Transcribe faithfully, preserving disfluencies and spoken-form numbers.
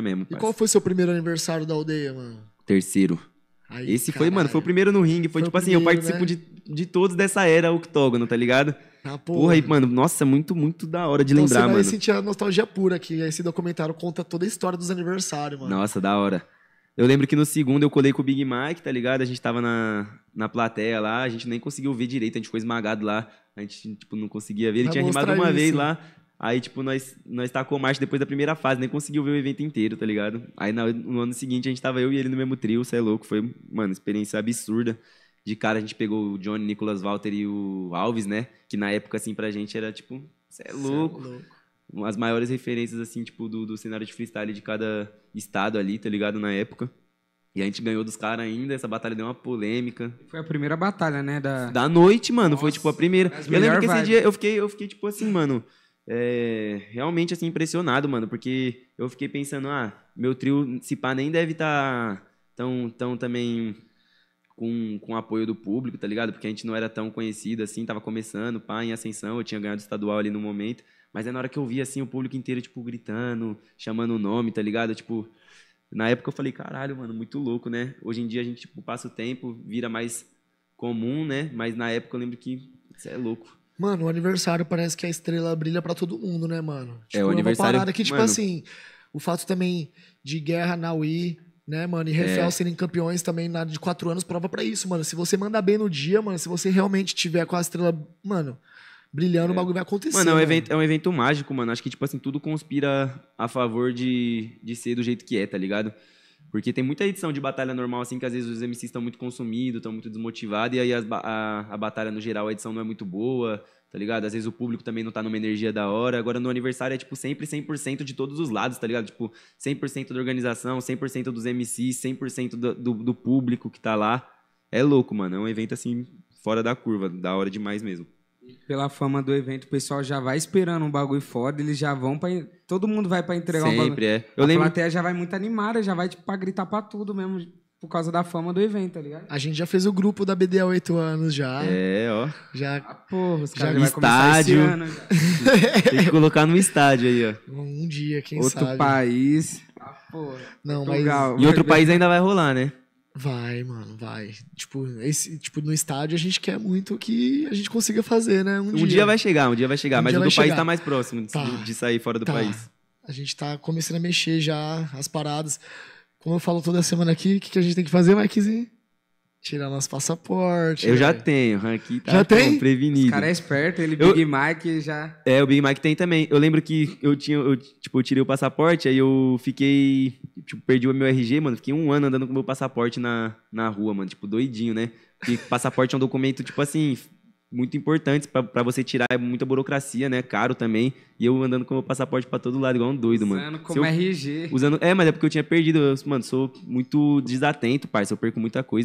mesmo, parceiro. E qual foi seu primeiro aniversário da aldeia, mano? Terceiro. Ai, Esse caralho. foi, mano, foi o primeiro no ringue. Foi, foi tipo primeiro, assim, eu participo né? de, de todos dessa era octógono, tá ligado? Ah, porra. porra, aí, mano, nossa, muito, muito da hora de então, lembrar, você vai mano. sentir a nostalgia pura aqui. Esse documentário conta toda a história dos aniversários, mano. Nossa, da hora. Eu lembro que no segundo eu colei com o Big Mike, tá ligado? A gente tava na, na plateia lá, a gente nem conseguiu ver direito, a gente ficou esmagado lá. A gente, tipo, não conseguia ver. Ele vai tinha rimado uma isso. vez lá. Aí, tipo, nós, nós tacou marcha depois da primeira fase, nem conseguiu ver o evento inteiro, tá ligado? Aí, no, no ano seguinte, a gente tava eu e ele no mesmo trio, cê é louco, foi, mano, experiência absurda. De cara, a gente pegou o Johnny, Nicolas Walter e o Alves, né? Que na época, assim, pra gente era, tipo, cê é louco. Cê é louco. As maiores referências, assim, tipo, do, do cenário de freestyle de cada estado ali, tá ligado? Na época. E a gente ganhou dos caras ainda, essa batalha deu uma polêmica. Foi a primeira batalha, né? Da, da noite, mano, Nossa, foi, tipo, a primeira. Eu lembro que esse vibe. dia eu fiquei, eu fiquei, tipo, assim, mano... É, realmente, assim, impressionado, mano, porque eu fiquei pensando, ah, meu trio, se pá, nem deve estar tá tão, tão também com, com apoio do público, tá ligado? Porque a gente não era tão conhecido, assim, tava começando, pá, em ascensão, eu tinha ganhado estadual ali no momento, mas é na hora que eu vi, assim, o público inteiro, tipo, gritando, chamando o nome, tá ligado? Tipo, na época eu falei, caralho, mano, muito louco, né? Hoje em dia a gente, tipo, passa o tempo, vira mais comum, né? Mas na época eu lembro que isso é louco. Mano, o aniversário parece que a estrela brilha pra todo mundo, né, mano? Tipo, é, o aniversário... uma parada que, tipo mano... assim, o fato também de guerra na U I, né, mano? E Refel é. serem campeões também na de quatro anos, prova pra isso, mano. Se você mandar bem no dia, mano, se você realmente tiver com a estrela, mano, brilhando, é. o bagulho vai acontecer. Mano, é um, mano. Evento, é um evento mágico, mano. Acho que, tipo assim, tudo conspira a favor de, de ser do jeito que é, tá ligado? Porque tem muita edição de batalha normal, assim, que às vezes os M Cs estão muito consumidos, estão muito desmotivados, e aí as, a, a batalha no geral, a edição não é muito boa, tá ligado? Às vezes o público também não tá numa energia da hora. Agora no aniversário é, tipo, sempre cem por cento de todos os lados, tá ligado? Tipo, cem por cento da organização, cem por cento dos M Cs, cem por cento do, do, do público que tá lá. É louco, mano. É um evento, assim, fora da curva, da hora demais mesmo. Pela fama do evento, o pessoal já vai esperando um bagulho foda, eles já vão pra... Todo mundo vai pra entregar Sempre, um bagulho. É. Eu a lembro... plateia já vai muito animada, já vai tipo, pra gritar pra tudo mesmo, por causa da fama do evento, tá ligado? A gente já fez o grupo da B D A oito anos já. É, ó. Já... Ah, porra, os caras já, já vai começar esse ano. Já. Tem que colocar no estádio aí, ó. Um dia, quem outro sabe. Outro país. Ah, porra. Não, mas... legal. E outro país ainda vai rolar, né? Vai, mano, vai. Tipo, esse, tipo, no estádio a gente quer muito que a gente consiga fazer, né? Um, um dia. dia vai chegar, um dia vai chegar. Um mas o do país chegar. tá mais próximo de, tá, de sair fora do tá. país. A gente tá começando a mexer já as paradas. Como eu falo toda semana aqui, o que, que a gente tem que fazer, Mikezinho? Tirar nosso passaporte. Eu véio. já tenho, aqui tá já tem? prevenido. O cara é esperto, ele, eu... Big Mike já... É, o Big Mike tem também. Eu lembro que eu tinha, eu, tipo, eu tirei o passaporte, aí eu fiquei, tipo, perdi o meu R G, mano. Fiquei um ano andando com o meu passaporte na, na rua, mano. Tipo, doidinho, né? Porque passaporte é um documento, tipo assim, muito importante pra, pra você tirar. É muita burocracia, né? Caro também. E eu andando com o meu passaporte pra todo lado, igual um doido, usando mano. Como eu, R G. Usando como R G. É, mas é porque eu tinha perdido. Eu, mano, sou muito desatento, parça. Eu perco muita coisa.